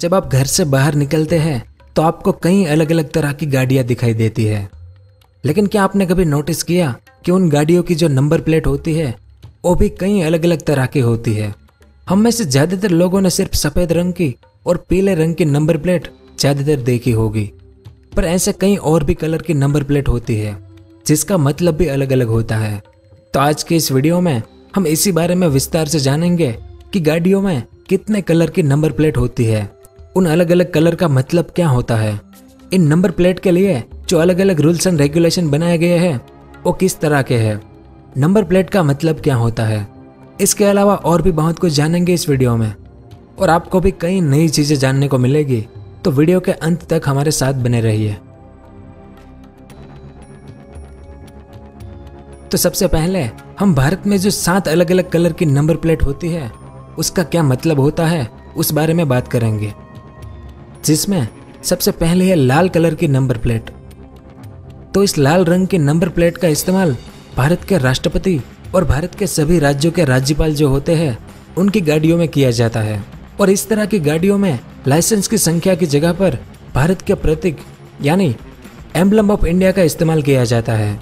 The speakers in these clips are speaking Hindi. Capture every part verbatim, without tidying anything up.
जब आप घर से बाहर निकलते हैं तो आपको कई अलग अलग तरह की गाड़ियाँ दिखाई देती है, लेकिन क्या आपने कभी नोटिस किया कि उन गाड़ियों की जो नंबर प्लेट होती है वो भी कई अलग अलग तरह की होती है। हम में से ज़्यादातर लोगों ने सिर्फ सफ़ेद रंग की और पीले रंग की नंबर प्लेट ज़्यादातर देखी होगी, पर ऐसे कई और भी कलर की नंबर प्लेट होती है जिसका मतलब भी अलग अलग होता है। तो आज के इस वीडियो में हम इसी बारे में विस्तार से जानेंगे कि गाड़ियों में कितने कलर की नंबर प्लेट होती है, उन अलग अलग कलर का मतलब क्या होता है, इन नंबर प्लेट के लिए जो अलग अलग रूल्स एंड रेगुलेशन बनाए गए हैं वो किस तरह के हैं, नंबर प्लेट का मतलब क्या होता है। इसके अलावा और भी बहुत कुछ जानेंगे इस वीडियो में और आपको भी कई नई चीज़ें जानने को मिलेगी, तो वीडियो के अंत तक हमारे साथ बने रहिए। तो सबसे पहले हम भारत में जो सात अलग अलग कलर की नंबर प्लेट होती है उसका क्या मतलब होता है उस बारे में बात करेंगे, जिसमें सबसे पहले है लाल कलर की नंबर प्लेट। तो इस लाल रंग की नंबर प्लेट का इस्तेमाल भारत के राष्ट्रपति और भारत के सभी राज्यों के राज्यपाल जो होते हैं उनकी गाड़ियों में किया जाता है, और इस तरह की गाड़ियों में लाइसेंस की संख्या की जगह पर भारत के प्रतीक यानी एम्बलम ऑफ इंडिया का इस्तेमाल किया जाता है।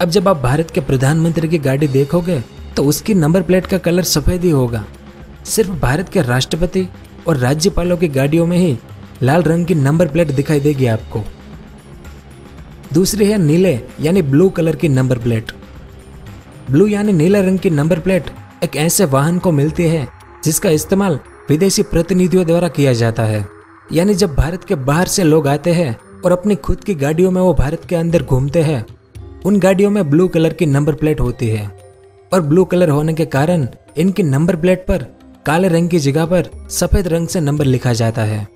अब जब आप भारत के प्रधानमंत्री की गाड़ी देखोगे तो उसकी नंबर प्लेट का कलर सफ़ेद ही होगा। सिर्फ भारत के राष्ट्रपति और राज्यपालों की गाड़ियों में ही लाल रंग की नंबर प्लेट दिखाई देगी आपको। दूसरी है नीले यानी ब्लू कलर की नंबर प्लेट। ब्लू यानी नीला रंग की नंबर प्लेट एक ऐसे वाहन को मिलती है जिसका इस्तेमाल विदेशी प्रतिनिधियों द्वारा किया जाता है, यानी जब भारत के बाहर से लोग आते हैं और अपनी खुद की गाड़ियों में वो भारत के अंदर घूमते हैं, उन गाड़ियों में ब्लू कलर की नंबर प्लेट होती है। और ब्लू कलर होने के कारण इनकी नंबर प्लेट पर काले रंग की जगह पर सफ़ेद रंग से नंबर लिखा जाता है,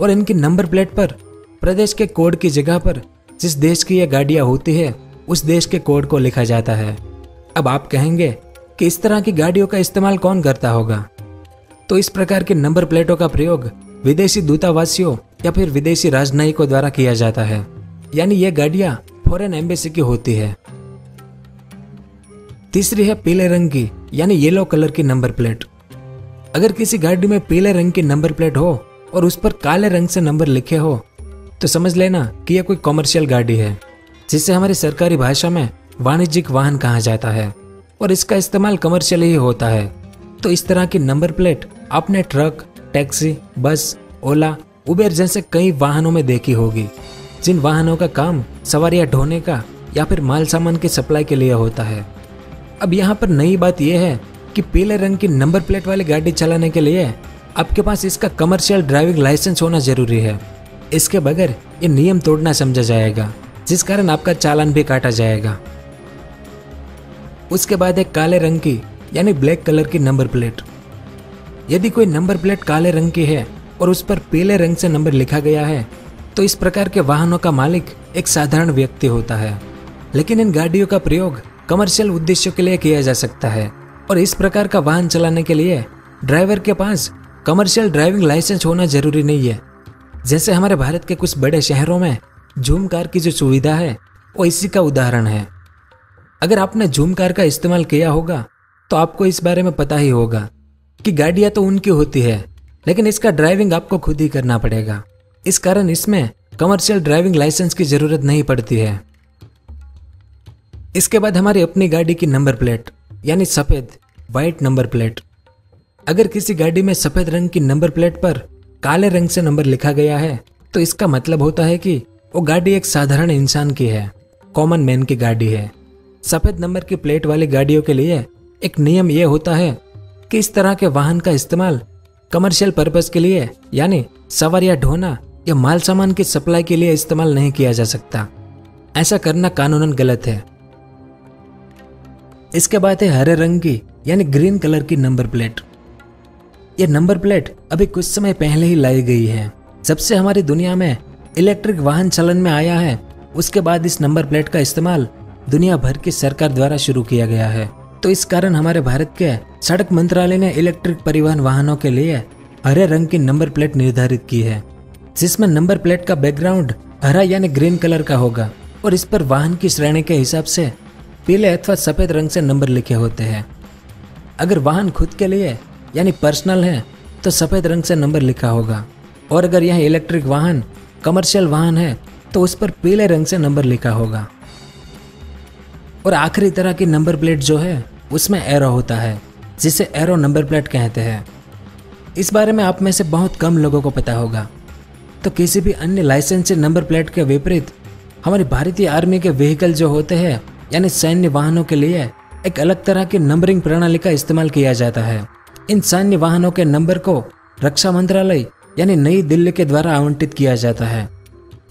और इनकी नंबर प्लेट पर प्रदेश के कोड की जगह पर जिस देश की ये गाड़ियाँ होती है उस देश के कोड को लिखा जाता है। अब आप कहेंगे कि इस तरह की गाड़ियों का इस्तेमाल कौन करता होगा, तो इस प्रकार के नंबर प्लेटों का प्रयोग विदेशी दूतावासियों या फिर विदेशी राजनयिकों द्वारा किया जाता है, यानी ये गाड़ियाँ फॉरेन एम्बेसी की होती है। तीसरी है पीले रंग की यानी येलो कलर की नंबर प्लेट। अगर किसी गाड़ी में पीले रंग की नंबर प्लेट हो और उस पर काले रंग से नंबर लिखे हो तो समझ लेना कि यह कोई कॉमर्शियल गाड़ी है, जिसे हमारी सरकारी भाषा में वाणिज्यिक वाहन कहा जाता है, और इसका इस्तेमाल कमर्शियल ही होता है। तो इस तरह की नंबर प्लेट आपने truck, taxi, bus, Ola, Uber जैसे कई वाहनों में देखी होगी, जिन वाहनों का काम सवारियां ढोने का या फिर माल सामान की सप्लाई के लिए होता है। अब यहाँ पर नई बात यह है कि पीले रंग की नंबर प्लेट वाली गाड़ी चलाने के लिए आपके पास इसका कमर्शियल ड्राइविंग लाइसेंस होना जरूरी है। इसके बगैर ये नियम तोड़ना समझा जाएगा, जिस कारण आपका चालान भी काटा जाएगा। उसके बाद एक काले रंग की यानी ब्लैक कलर की नंबर प्लेट। यदि कोई नंबर प्लेट काले रंग की है और उस पर पीले रंग से नंबर लिखा गया है तो इस प्रकार के वाहनों का मालिक एक साधारण व्यक्ति होता है, लेकिन इन गाड़ियों का प्रयोग कमर्शियल उद्देश्यों के लिए किया जा सकता है, और इस प्रकार का वाहन चलाने के लिए ड्राइवर के पास कमर्शियल ड्राइविंग लाइसेंस होना जरूरी नहीं है। जैसे हमारे भारत के कुछ बड़े शहरों में झूम कार की जो सुविधा है वो इसी का उदाहरण है। अगर आपने झूम कार का इस्तेमाल किया होगा तो आपको इस बारे में पता ही होगा कि गाड़ियाँ तो उनकी होती है, लेकिन इसका ड्राइविंग आपको खुद ही करना पड़ेगा। इस कारण इसमें कमर्शियल ड्राइविंग लाइसेंस की ज़रूरत नहीं पड़ती है। इसके बाद हमारी अपनी गाड़ी की नंबर प्लेट यानी सफ़ेद वाइट नंबर प्लेट। अगर किसी गाड़ी में सफ़ेद रंग की नंबर प्लेट पर काले रंग से नंबर लिखा गया है तो इसका मतलब होता है कि वो गाड़ी एक साधारण इंसान की है, कॉमन मैन की गाड़ी है। सफ़ेद नंबर की प्लेट वाली गाड़ियों के लिए एक नियम यह होता है कि इस तरह के वाहन का इस्तेमाल कमर्शियल पर्पज़ के लिए यानी सवारियाँ ढोना या माल सामान की सप्लाई के लिए इस्तेमाल नहीं किया जा सकता। ऐसा करना कानूनन गलत है। इसके बाद है हरे रंग की यानी ग्रीन कलर की नंबर प्लेट। ये नंबर प्लेट अभी कुछ समय पहले ही लाई गई है। जब से हमारी दुनिया में इलेक्ट्रिक वाहन चलन में आया है उसके बाद इस नंबर प्लेट का इस्तेमाल दुनिया भर की सरकार द्वारा शुरू किया गया है। तो इस कारण हमारे भारत के सड़क मंत्रालय ने इलेक्ट्रिक परिवहन वाहनों के लिए हरे रंग की नंबर प्लेट निर्धारित की है, जिसमें नंबर प्लेट का बैकग्राउंड हरा यानी ग्रीन कलर का होगा और इस पर वाहन की श्रेणी के हिसाब से पीले अथवा सफ़ेद रंग से नंबर लिखे होते हैं। अगर वाहन खुद के लिए यानी पर्सनल है तो सफ़ेद रंग से नंबर लिखा होगा, और अगर यह इलेक्ट्रिक वाहन कमर्शियल वाहन है तो उस पर पीले रंग से नंबर लिखा होगा। और आखिरी तरह की नंबर प्लेट जो है उसमें एरो होता है, जिसे एरो नंबर प्लेट कहते हैं। इस बारे में आप में से बहुत कम लोगों को पता होगा। तो किसी भी अन्य लाइसेंस नंबर प्लेट के विपरीत हमारी भारतीय आर्मी के व्हीकल जो होते हैं यानी सैन्य वाहनों के लिए एक अलग तरह की नंबरिंग प्रणाली का इस्तेमाल किया जाता है। इन सैन्य वाहनों के नंबर को रक्षा मंत्रालय यानी नई दिल्ली के द्वारा आवंटित किया जाता है।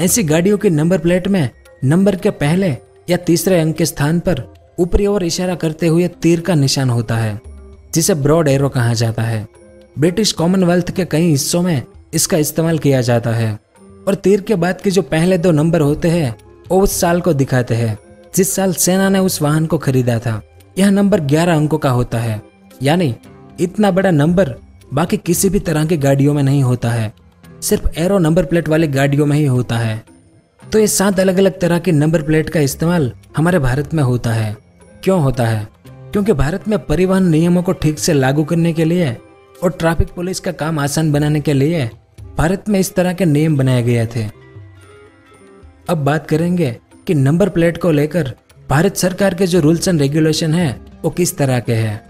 ऐसी गाड़ियों की नंबर प्लेट में नंबर के पहले या तीसरे अंक के स्थान पर ऊपरी ओर इशारा करते हुए तीर का निशान होता है, जिसे ब्रॉड एरो कहा जाता है। ब्रिटिश कॉमनवेल्थ के कई हिस्सों में इसका इस्तेमाल किया जाता है। और तीर के बाद के जो पहले दो नंबर होते हैं वो उस साल को दिखाते हैं जिस साल सेना ने उस वाहन को खरीदा था। यह नंबर ग्यारह अंकों का होता है, यानी इतना बड़ा नंबर बाकी किसी भी तरह की गाड़ियों में नहीं होता है, सिर्फ एरो नंबर प्लेट वाली गाड़ियों में ही होता है। तो ये सात अलग अलग तरह की नंबर प्लेट का इस्तेमाल हमारे भारत में होता है। क्यों होता है? क्योंकि भारत में परिवहन नियमों को ठीक से लागू करने के लिए और ट्रैफिक पुलिस का काम आसान बनाने के लिए भारत में इस तरह के नियम बनाए गए थे। अब बात करेंगे कि नंबर प्लेट को लेकर भारत सरकार के जो रूल्स एंड रेगुलेशन है वो किस तरह के हैं।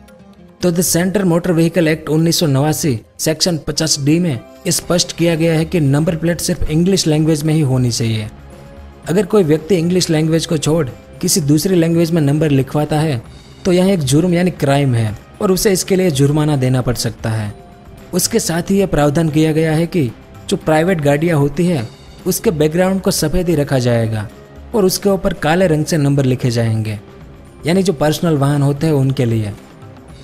तो the central motor vehicle act उन्नीस सौ नवासी सेक्शन पचास डी में स्पष्ट किया गया है कि नंबर प्लेट सिर्फ इंग्लिश लैंग्वेज में ही होनी चाहिए। अगर कोई व्यक्ति इंग्लिश लैंग्वेज को छोड़ किसी दूसरी लैंग्वेज में नंबर लिखवाता है तो यह एक जुर्म यानी क्राइम है और उसे इसके लिए जुर्माना देना पड़ सकता है। उसके साथ ही यह प्रावधान किया गया है कि जो प्राइवेट गाड़ियाँ होती है उसके बैकग्राउंड को सफ़ेद ही रखा जाएगा और उसके ऊपर काले रंग से नंबर लिखे जाएंगे, यानी जो पर्सनल वाहन होते हैं उनके लिए।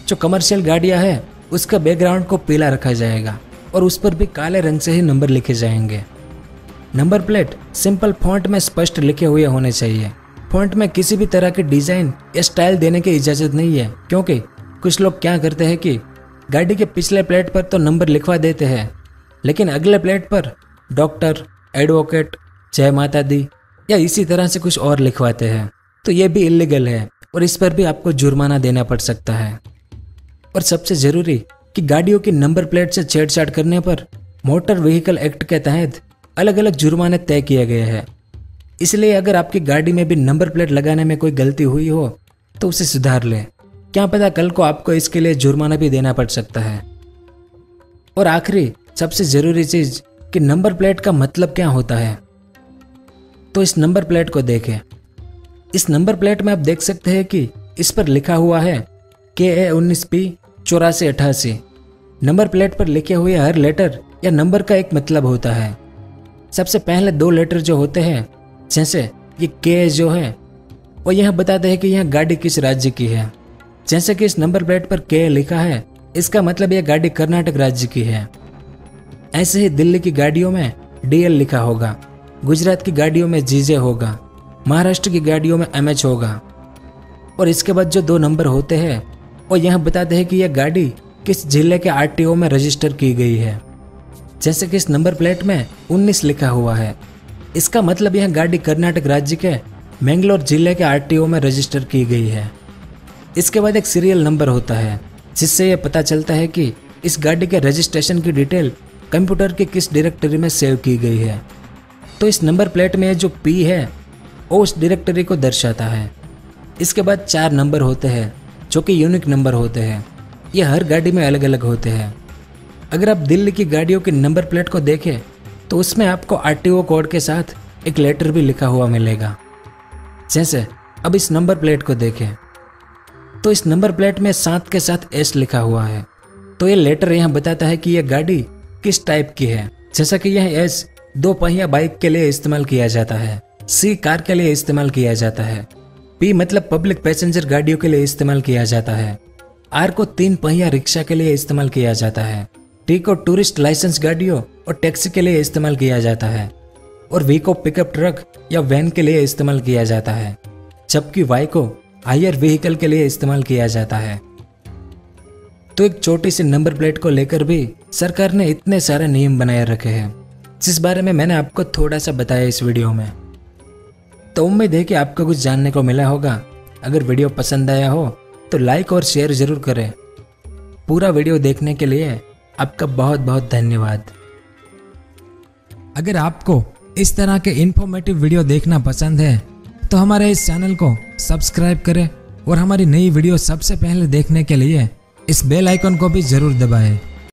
जो कमर्शियल गाड़ियाँ हैं उसका बैकग्राउंड को पीला रखा जाएगा और उस पर भी काले रंग से ही नंबर लिखे जाएंगे। नंबर प्लेट सिंपल फॉन्ट में स्पष्ट लिखे हुए होने चाहिए। फॉन्ट में किसी भी तरह के डिज़ाइन या स्टाइल देने की इजाज़त नहीं है, क्योंकि कुछ लोग क्या करते हैं कि गाड़ी के पिछले प्लेट पर तो नंबर लिखवा देते हैं, लेकिन अगले प्लेट पर डॉक्टर, एडवोकेट, जय माता दी या इसी तरह से कुछ और लिखवाते हैं। तो ये भी इलीगल है और इस पर भी आपको जुर्माना देना पड़ सकता है। और सबसे ज़रूरी कि गाड़ियों की नंबर प्लेट से छेड़छाड़ करने पर मोटर व्हीकल एक्ट के तहत अलग अलग जुर्माने तय किए गए हैं। इसलिए अगर आपकी गाड़ी में भी नंबर प्लेट लगाने में कोई गलती हुई हो तो उसे सुधार लें। क्या पता कल को आपको इसके लिए जुर्माना भी देना पड़ सकता है। और आखिरी सबसे ज़रूरी चीज़ कि नंबर प्लेट का मतलब क्या होता है। तो इस नंबर प्लेट को देखें। इस नंबर प्लेट में आप देख सकते हैं कि इस पर लिखा हुआ है के ए उन्नीस पी चौरासी अट्ठासी। नंबर प्लेट पर लिखे हुए हर लेटर या नंबर का एक मतलब होता है। सबसे पहले दो लेटर जो होते हैं, जैसे ये के जो है वो यह बताते हैं कि यह गाड़ी किस राज्य की है। जैसे कि इस नंबर प्लेट पर के लिखा है, इसका मतलब यह गाड़ी कर्नाटक राज्य की है। ऐसे ही दिल्ली की गाड़ियों में डी एल लिखा होगा, गुजरात की गाड़ियों में जीजे होगा, महाराष्ट्र की गाड़ियों में एम एच होगा। और इसके बाद जो दो नंबर होते हैं वो यह बताते हैं कि यह गाड़ी किस जिले के आर टी ओ में रजिस्टर की गई है। जैसे कि इस नंबर प्लेट में उन्नीस लिखा हुआ है, इसका मतलब यह गाड़ी कर्नाटक राज्य के मैंगलोर जिले के आर टी ओ में रजिस्टर की गई है। इसके बाद एक सीरियल नंबर होता है, जिससे यह पता चलता है कि इस गाड़ी के रजिस्ट्रेशन की डिटेल कंप्यूटर की किस डायरेक्टरी में सेव की गई है। तो इस नंबर प्लेट में जो पी है वो उस डायरेक्टरी को दर्शाता है। इसके बाद चार नंबर होते हैं जो कि यूनिक नंबर होते हैं। ये हर गाड़ी में अलग अलग होते हैं। अगर आप दिल्ली की गाड़ियों की नंबर प्लेट को देखें तो उसमें आपको आर टी ओ कोड के साथ एक लेटर भी लिखा हुआ मिलेगा। जैसे अब इस नंबर प्लेट को देखें तो इस नंबर प्लेट में सात के साथ एस लिखा हुआ है। तो ये लेटर यहाँ बताता है कि यह गाड़ी किस टाइप की है। जैसा कि यह एस दो पहिया बाइक के लिए इस्तेमाल किया जाता है, सी कार के लिए इस्तेमाल किया जाता है, पी मतलब पब्लिक पैसेंजर गाड़ियों के लिए इस्तेमाल किया जाता है, आर को तीन पहिया रिक्शा के लिए इस्तेमाल किया जाता है, टी को टूरिस्ट लाइसेंस गाड़ियों और टैक्सी के लिए इस्तेमाल किया जाता है, और वी को पिकअप ट्रक या वैन के लिए इस्तेमाल किया जाता है, जबकि वाई को हायर व्हीकल के लिए इस्तेमाल किया जाता है। तो एक छोटी सी नंबर प्लेट को लेकर भी सरकार ने इतने सारे नियम बनाए रखे हैं, जिस बारे में मैंने आपको थोड़ा सा बताया इस वीडियो में। तो उम्मीद है कि आपको कुछ जानने को मिला होगा। अगर वीडियो पसंद आया हो तो लाइक और शेयर ज़रूर करें। पूरा वीडियो देखने के लिए आपका बहुत बहुत धन्यवाद। अगर आपको इस तरह के इंफॉर्मेटिव वीडियो देखना पसंद है तो हमारे इस चैनल को सब्सक्राइब करें और हमारी नई वीडियो सबसे पहले देखने के लिए इस बेल आइकन को भी जरूर दबाएं।